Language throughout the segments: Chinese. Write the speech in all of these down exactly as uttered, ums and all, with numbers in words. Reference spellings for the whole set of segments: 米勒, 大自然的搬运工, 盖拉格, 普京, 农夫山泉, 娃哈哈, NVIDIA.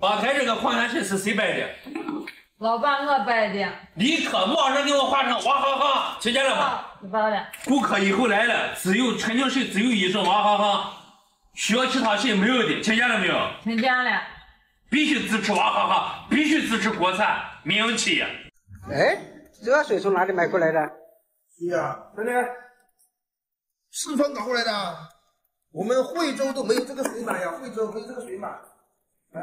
把台这个矿泉水是谁摆的？老伴我摆的。你可马上给我画成娃哈哈，听见了吗？知道了。顾客以后来了，只有陈情水只有一种娃哈哈，需要其他水没有的，听见了没有？听见了。必须支持娃哈哈，必须支持国产民营企业。哎，这水从哪里买过来的？对呀、啊，奶奶，四川搞过来的。 我们惠州都没有这个水马呀，惠州没有这个水马。哎，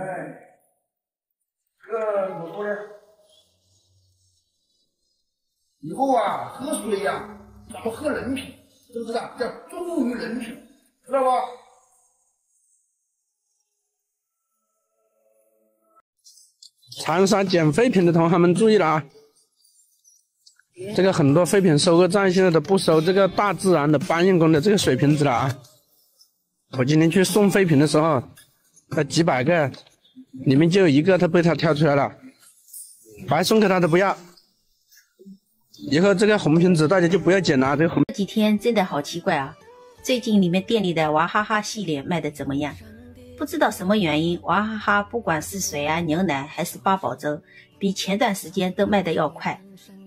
这个我说呢，以后啊，喝水呀、啊，咱们喝人品，知不知道？叫忠于人品，知道不？长沙捡废品的同行们注意了啊！这个很多废品收购站现在都不收这个大自然的搬运工的这个水瓶子了啊！ 我今天去送废品的时候，那几百个里面就有一个，他被他挑出来了，白送给他都不要。以后这个红瓶子大家就不要捡了。这个红这几天真的好奇怪啊！最近你们店里的娃哈哈系列卖的怎么样？不知道什么原因，娃哈哈不管是水啊、牛奶还是八宝粥，比前段时间都卖的要快。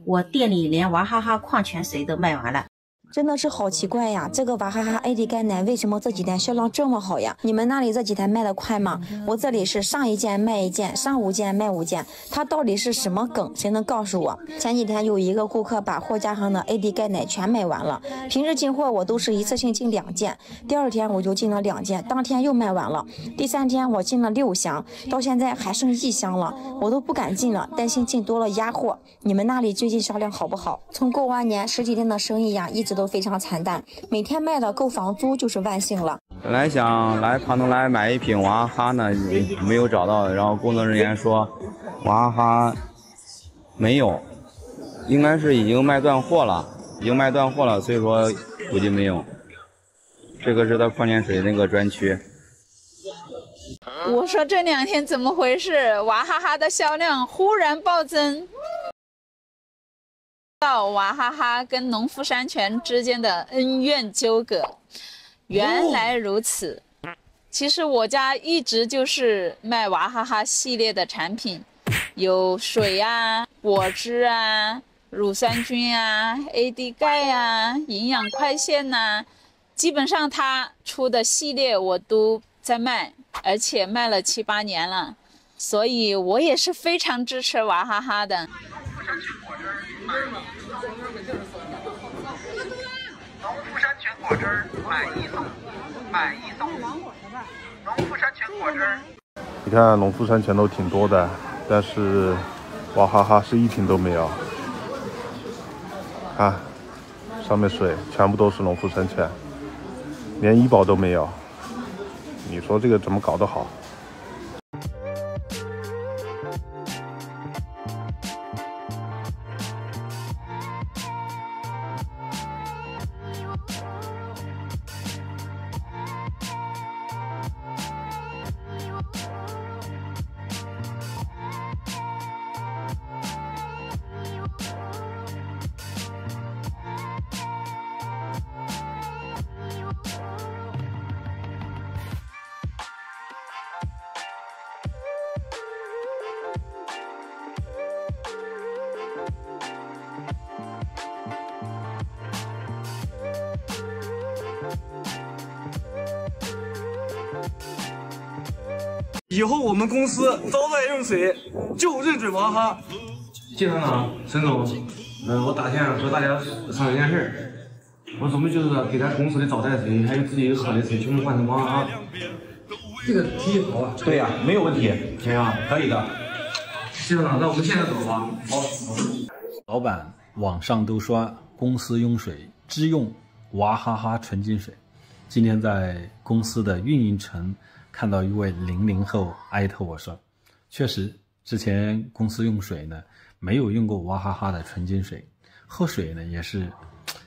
我店里连娃哈哈矿泉水都卖完了。 真的是好奇怪呀！这个娃哈哈 A 的钙奶为什么这几天销量这么好呀？你们那里这几天卖的快吗？我这里是上一件卖一件，上五件卖五件，它到底是什么梗？谁能告诉我？前几天有一个顾客把货架上的 A 的钙奶全买完了，平时进货我都是一次性进两件，第二天我就进了两件，当天又卖完了，第三天我进了六箱，到现在还剩一箱了，我都不敢进了，担心进多了压货。你们那里最近销量好不好？从过完年十几天的生意呀，一直 都非常惨淡，每天卖的够房租就是万幸了。本来想来庞东来买一瓶娃哈哈呢，没有找到，然后工作人员说娃哈哈没有，应该是已经卖断货了，已经卖断货了，所以说估计没有。这个是在矿泉水那个专区。我说这两天怎么回事？娃哈哈的销量忽然暴增。 到娃哈哈跟农夫山泉之间的恩怨纠葛，原来如此。其实我家一直就是卖娃哈哈系列的产品，有水啊、果汁啊、乳酸菌啊、A D 钙啊、营养快线呐、啊，基本上它出的系列我都在卖，而且卖了七八年了，所以我也是非常支持娃哈哈的。 农夫山泉果汁买一送，买一送一。农夫山泉果汁，你看农夫山泉都挺多的，但是娃哈哈是一瓶都没有。啊，上面水全部都是农夫山泉，连医保都没有。你说这个怎么搞得好？ 以后我们公司招待用水就认准娃哈哈。季厂长、沈总，嗯，我打电话和大家商量一件事，我准备就是给咱公司的招待水还有自己喝的水全部换成娃哈哈。这个提议好啊！对呀、啊，没有问题，怎么样？可以的。季厂长，那我们现在走吧。好。老板，网上都说公司用水只用娃哈哈纯净水，今天在公司的运营层。 看到一位零零后艾特我说，确实之前公司用水呢没有用过娃哈哈的纯净水，喝水呢也是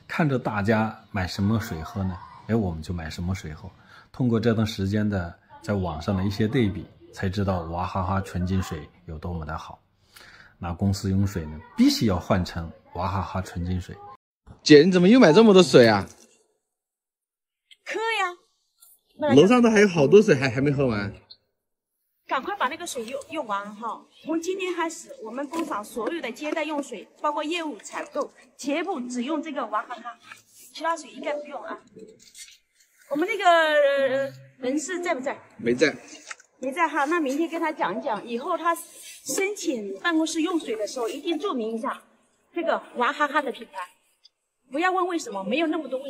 看着大家买什么水喝呢，哎我们就买什么水喝。通过这段时间的在网上的一些对比，才知道娃哈哈纯净水有多么的好。那公司用水呢必须要换成娃哈哈纯净水。姐，你怎么又买这么多水啊？喝呀。 楼上的还有好多水还还没喝完，赶快把那个水用用完哈！从今天开始，我们工厂所有的接待用水，包括业务采购，全部只用这个娃哈哈，其他水一概不用啊。我们那个、呃、人事在不在？没在。没在哈，那明天跟他讲一讲，以后他申请办公室用水的时候，一定注明一下这个娃哈哈的品牌，不要问为什么，没有那么多为什么。